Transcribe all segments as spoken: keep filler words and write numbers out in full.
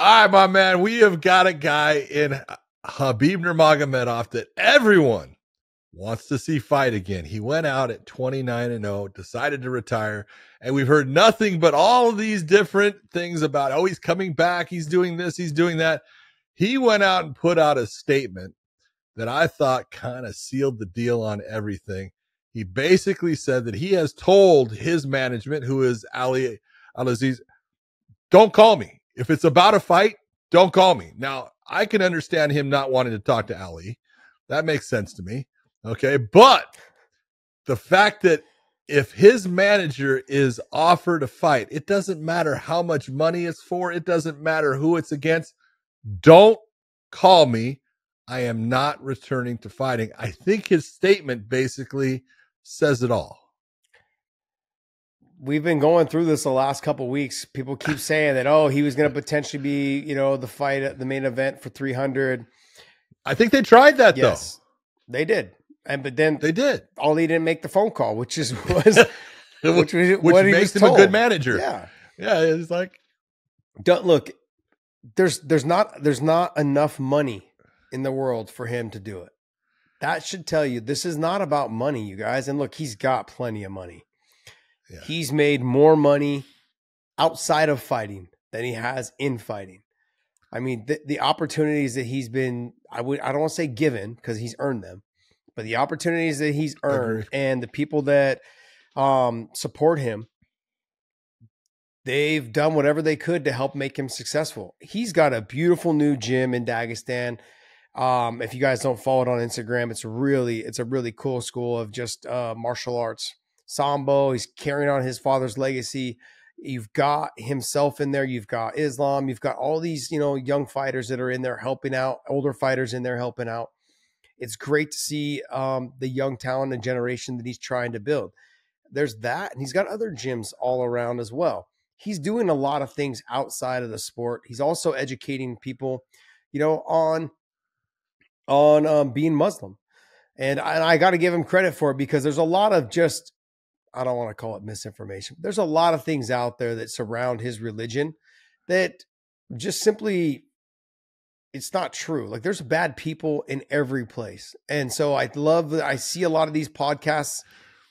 All right, my man, we have got a guy in Khabib Nurmagomedov that everyone wants to see fight again. He went out at twenty-nine and oh, decided to retire, and we've heard nothing but all of these different things about, oh, he's coming back, he's doing this, he's doing that. He went out and put out a statement that I thought kind of sealed the deal on everything. He basically said that he has told his management, who is Ali Al-Aziz, don't call me. If it's about a fight, don't call me. Now, I can understand him not wanting to talk to Ali. That makes sense to me. Okay. But the fact that if his manager is offered a fight, it doesn't matter how much money it's for. It doesn't matter who it's against. Don't call me. I am not returning to fighting. I think his statement basically says it all. We've been going through this the last couple of weeks. People keep saying that, oh, he was going to potentially be, you know, the fight at the main event for three hundred. I think they tried that, yes, though. They did. And but then they did. Ali didn't make the phone call, which is was which, was, which what makes him told. a good manager. Yeah, yeah. It's like, don't look. There's there's not there's not enough money in the world for him to do it. That should tell you this is not about money, you guys. And look, he's got plenty of money. Yeah. He's made more money outside of fighting than he has in fighting. I mean, the, the opportunities that he's been, I would, I don't want to say given because he's earned them, but the opportunities that he's earned and the people that um, support him, they've done whatever they could to help make him successful. He's got a beautiful new gym in Dagestan. Um, if you guys don't follow it on Instagram, it's really, it's a really cool school of just uh, martial arts, Sambo. He's carrying on his father's legacy. You've got himself in there. You've got Islam. You've got all these, you know, young fighters that are in there helping out, older fighters in there helping out. It's great to see um, the young talent and generation that he's trying to build. There's that. And he's got other gyms all around as well. He's doing a lot of things outside of the sport. He's also educating people, you know, on, on um, being Muslim. And I, I got to give him credit for it because there's a lot of just, I don't want to call it misinformation. There's a lot of things out there that surround his religion that just simply, it's not true. Like there's bad people in every place. And so I love that. I see a lot of these podcasts.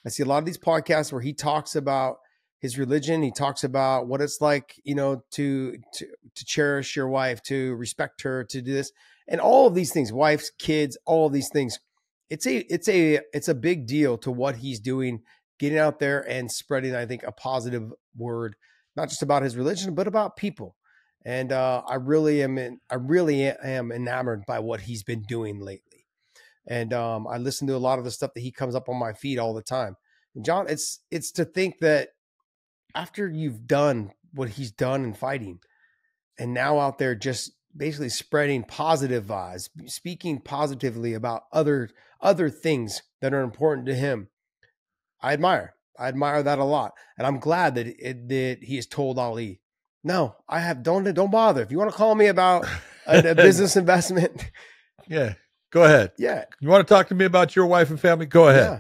I see a lot of these podcasts where he talks about his religion. He talks about what it's like, you know, to, to, to cherish your wife, to respect her, to do this and all of these things, wives, kids, all of these things. It's a, it's a, it's a big deal to what he's doing, getting out there and spreading, I think, a positive word, not just about his religion, but about people. And uh, I really am, in, I really am enamored by what he's been doing lately. And um, I listen to a lot of the stuff that he comes up on my feed all the time. And John, it's it's to think that after you've done what he's done in fighting, and now out there just basically spreading positive vibes, speaking positively about other other things that are important to him. I admire. I admire that a lot. And I'm glad that it, that he has told Ali, no, I have don't don't bother. If you want to call me about a, a business investment. Yeah, go ahead. Yeah. You want to talk to me about your wife and family? Go ahead. Yeah.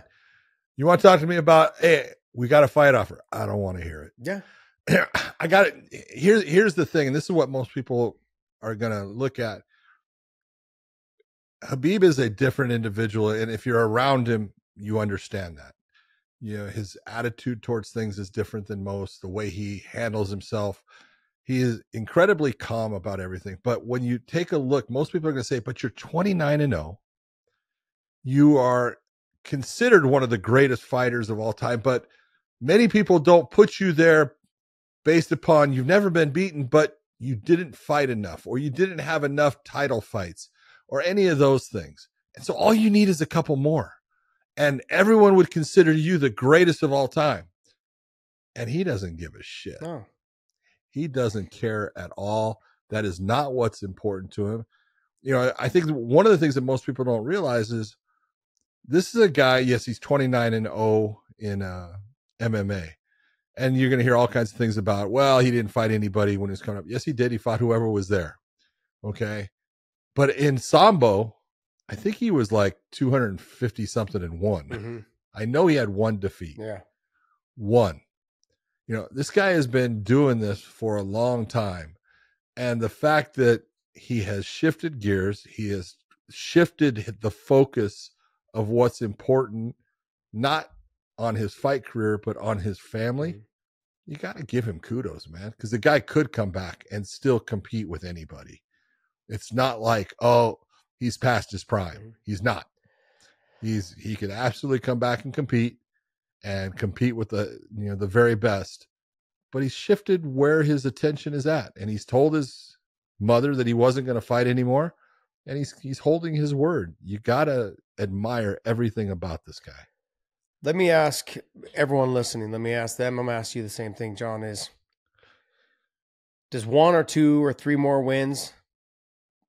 You want to talk to me about, hey, we got a fight offer. I don't want to hear it. Yeah. I got it. Here's, here's the thing. And this is what most people are going to look at. Khabib is a different individual. And if you're around him, you understand that. You know, his attitude towards things is different than most. The way he handles himself, he is incredibly calm about everything. But when you take a look, most people are going to say, but you're twenty-nine and oh. You are considered one of the greatest fighters of all time, but many people don't put you there based upon you've never been beaten, but you didn't fight enough, or you didn't have enough title fights, or any of those things. And so all you need is a couple more. And everyone would consider you the greatest of all time. And he doesn't give a shit. No. He doesn't care at all. That is not what's important to him. You know, I think one of the things that most people don't realize is this is a guy, yes, he's twenty-nine and oh in uh, M M A. And you're going to hear all kinds of things about, well, he didn't fight anybody when he was coming up. Yes, he did. He fought whoever was there. Okay. But in Sambo, I think he was like two hundred fifty something and one. Mm-hmm. I know he had one defeat. Yeah. One. You know, this guy has been doing this for a long time. And the fact that he has shifted gears, he has shifted the focus of what's important, not on his fight career, but on his family, mm-hmm. you got to give him kudos, man, because the guy could come back and still compete with anybody. It's not like, oh, he's past his prime. Mm-hmm. He's not. He's he could absolutely come back and compete and compete with the, you know, the very best. But he's shifted where his attention is at, and he's told his mother that he wasn't going to fight anymore, and he's he's holding his word. You got to admire everything about this guy. Let me ask everyone listening, let me ask them, I'm going to ask you the same thing, John, is does one or two or three more wins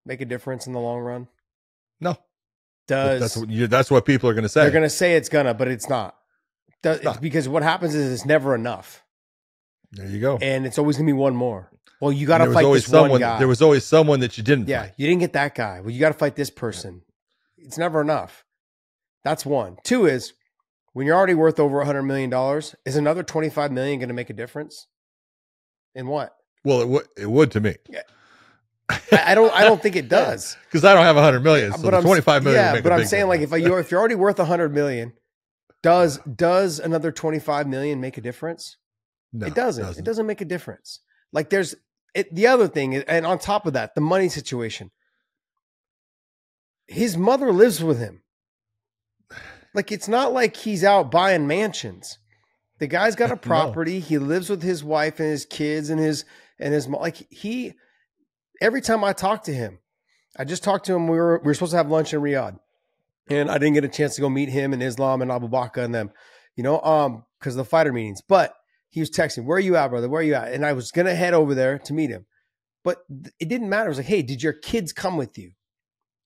make a difference in the long run? No. Does that's what, you, that's what people are going to say. They're going to say it's going to, but it's not. Does, it's not. It's because what happens is it's never enough. There you go. And it's always going to be one more. Well, you got to fight this someone, one guy. There was always someone that you didn't yeah, fight. Yeah, you didn't get that guy. Well, you got to fight this person. Yeah. It's never enough. That's one. Two is when you're already worth over one hundred million dollars, is another twenty-five million dollars going to make a difference? In what? Well, it, w it would to me. Yeah. I don't. I don't think it does because I don't have a hundred million. So but I'm, twenty-five million. Yeah, but I'm saying difference. Like if I, you're if you're already worth a hundred million, does does another twenty-five million make a difference? No, it doesn't. doesn't. It doesn't make a difference. Like there's it, the other thing, and on top of that, the money situation. His mother lives with him. Like it's not like he's out buying mansions. The guy's got a property. No. He lives with his wife and his kids and his and his mom. Like he. Every time I talk to him, I just talked to him. We were, we were supposed to have lunch in Riyadh, and I didn't get a chance to go meet him and Islam and Abu Bakr and them, you know, um, because of the fighter meetings. But he was texting, "Where are you at, brother? Where are you at?" And I was going to head over there to meet him, but it didn't matter. I was like, "Hey, did your kids come with you?"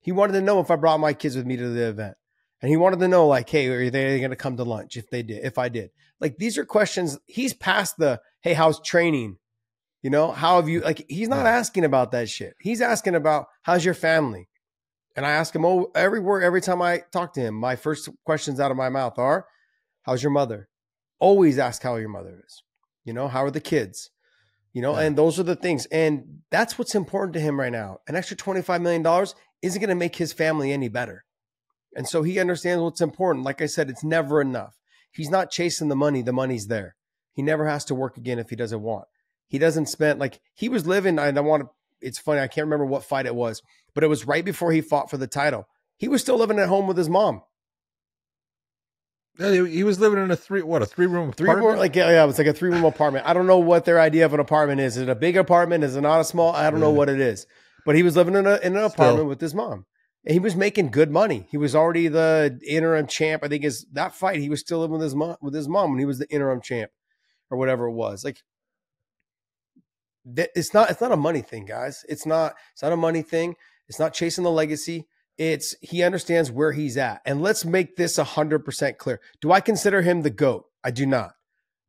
He wanted to know if I brought my kids with me to the event. And he wanted to know like, "Hey, are they going to come to lunch if they did, if I did?" Like, these are questions. He's past the, "Hey, how's training? You know, how have you," like, he's not asking about that shit. He's asking about, "How's your family?" And I ask him, oh, every word, every time I talk to him, my first questions out of my mouth are, "How's your mother?" Always ask how your mother is, you know, "How are the kids?" You know, yeah. And those are the things. And that's what's important to him right now. An extra twenty-five million dollars isn't going to make his family any better. And so he understands what's important. Like I said, it's never enough. He's not chasing the money. The money's there. He never has to work again if he doesn't want. He doesn't spend, like he was living, and I want to, it's funny, I can't remember what fight it was, but it was right before he fought for the title. He was still living at home with his mom. Yeah, he was living in a three, what, a three room three apartment? Room, like, yeah, yeah, it was like a three room apartment. I don't know what their idea of an apartment is. Is it a big apartment? Is it not a small? I don't yeah. know what it is. But he was living in, a, in an apartment still. with his mom. And he was making good money. He was already the interim champ. I think is that fight, he was still living with his mom, with his mom when he was the interim champ or whatever it was. Like, It's not, it's not a money thing, guys. It's not, it's not a money thing. It's not chasing the legacy. It's, he understands where he's at. And let's make this a hundred percent clear. Do I consider him the GOAT? I do not.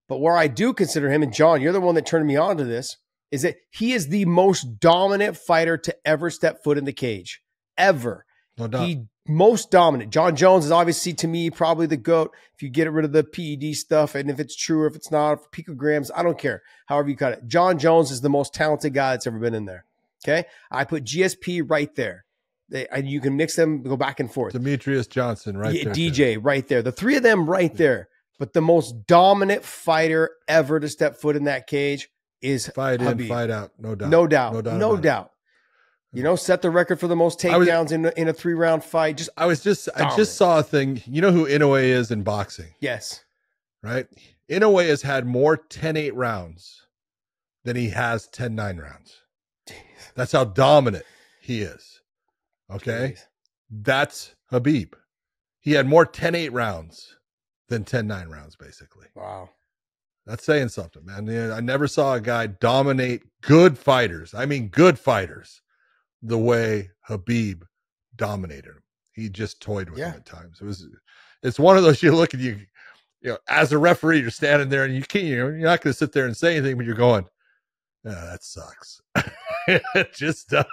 But where I do consider him, and John, you're the one that turned me on to this, is that he is the most dominant fighter to ever step foot in the cage ever. No doubt. He most dominant. John Jones is obviously to me, probably the GOAT. If you get rid of the P E D stuff and if it's true or if it's not, if picograms, I don't care. However you cut it. John Jones is the most talented guy that's ever been in there. Okay. I put G S P right there. They, and you can mix them, go back and forth. Demetrius Johnson right yeah, there. D J right there. The three of them right there. But the most dominant fighter ever to step foot in that cage is Fight Khabib. in, fight out. No doubt. No doubt. No doubt. No doubt. You know, set the record for the most takedowns in in a three round fight. Just I was just dominant. I just saw a thing. You know who Inoue is in boxing? Yes, right. Inoue has had more ten eight rounds than he has ten nine rounds. Jeez. That's how dominant he is. Okay, Jeez. That's Khabib. He had more ten eight rounds than ten nine rounds, basically. Wow. That's saying something, man. I never saw a guy dominate good fighters. I mean, good fighters. The way Khabib dominated him, he just toyed with yeah. him at times. It was, it's one of those you look at you, you know, as a referee, you're standing there and you can't, you know, you're not going to sit there and say anything, but you're going, "Oh, that sucks." It just does.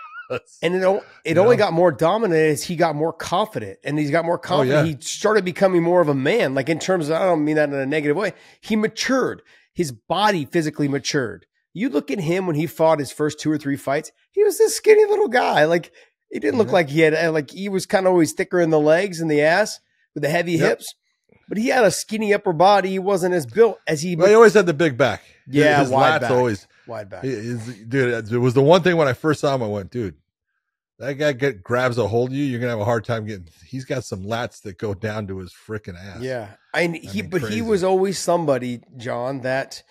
And it, it you know? only got more dominant as he got more confident, and he's got more confident. Oh, yeah. He started becoming more of a man, like in terms of, I don't mean that in a negative way. He matured. His body physically matured. You look at him when he fought his first two or three fights, he was this skinny little guy. Like, he didn't look mm-hmm. like he had, like, he was kind of always thicker in the legs and the ass with the heavy yep. hips. But he had a skinny upper body. He wasn't as built as he. Well, he always had the big back. Yeah, his wide lats back. Always wide back. His, dude, it was the one thing when I first saw him, I went, dude, that guy get, grabs a hold of you, you're gonna have a hard time getting. He's got some lats that go down to his freaking ass. Yeah, and I he, mean, but crazy. He was always somebody, John, that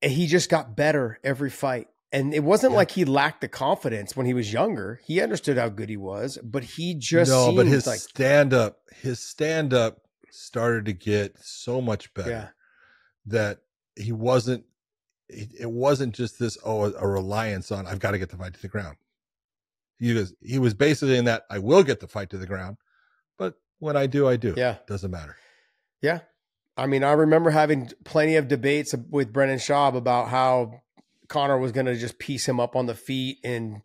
he just got better every fight. And it wasn't yeah. like he lacked the confidence when he was younger. He understood how good he was, but he just no. But his like, stand up, his stand up started to get so much better yeah. that he wasn't. It wasn't just this oh a reliance on I've got to get the fight to the ground. He was he was basically in that I will get the fight to the ground, but when I do, I do. Yeah, doesn't matter. Yeah, I mean, I remember having plenty of debates with Brennan Schaub about how Connor was going to just piece him up on the feet, and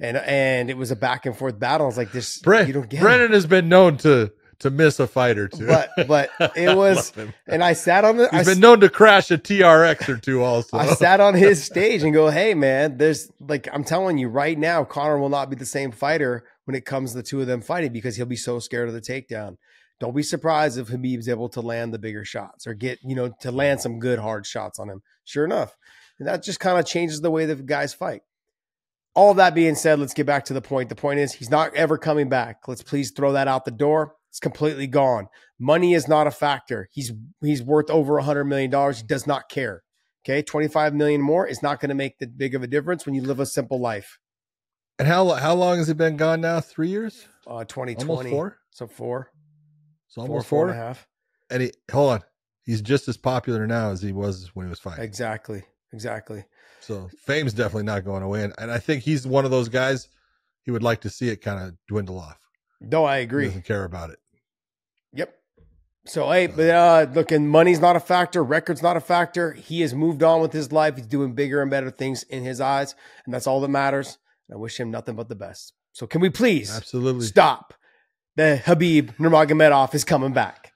and and it was a back and forth battle. It's like this. Brent, you don't get Brennan it. Has been known to to miss a fight or two, but but it was. I and I sat on the. He's I, been known to crash a T R X or two. Also, I sat on his stage and go, "Hey, man, there's like I'm telling you right now, Connor will not be the same fighter when it comes to the two of them fighting because he'll be so scared of the takedown. Don't be surprised if Khabib's able to land the bigger shots or get you know to land some good hard shots on him. Sure enough." And that just kind of changes the way the guys fight. All that being said, let's get back to the point. The point is he's not ever coming back. Let's please throw that out the door. It's completely gone. Money is not a factor. He's he's worth over one hundred million dollars. He does not care. Okay, twenty-five million dollars more is not going to make that big of a difference when you live a simple life. And how how long has he been gone now? Three years? Uh, twenty twenty. Almost four? So four. So almost four, four and a half. And he, hold on. He's just as popular now as he was when he was fighting. Exactly. Exactly. So fame's definitely not going away. And, and I think he's one of those guys, he would like to see it kind of dwindle off. No, I agree. He doesn't care about it. Yep. So, hey, so. But, uh, look, and money's not a factor. Record's not a factor. He has moved on with his life. He's doing bigger and better things in his eyes. And that's all that matters. And I wish him nothing but the best. So can we please Absolutely. Stop the Khabib Nurmagomedov is coming back.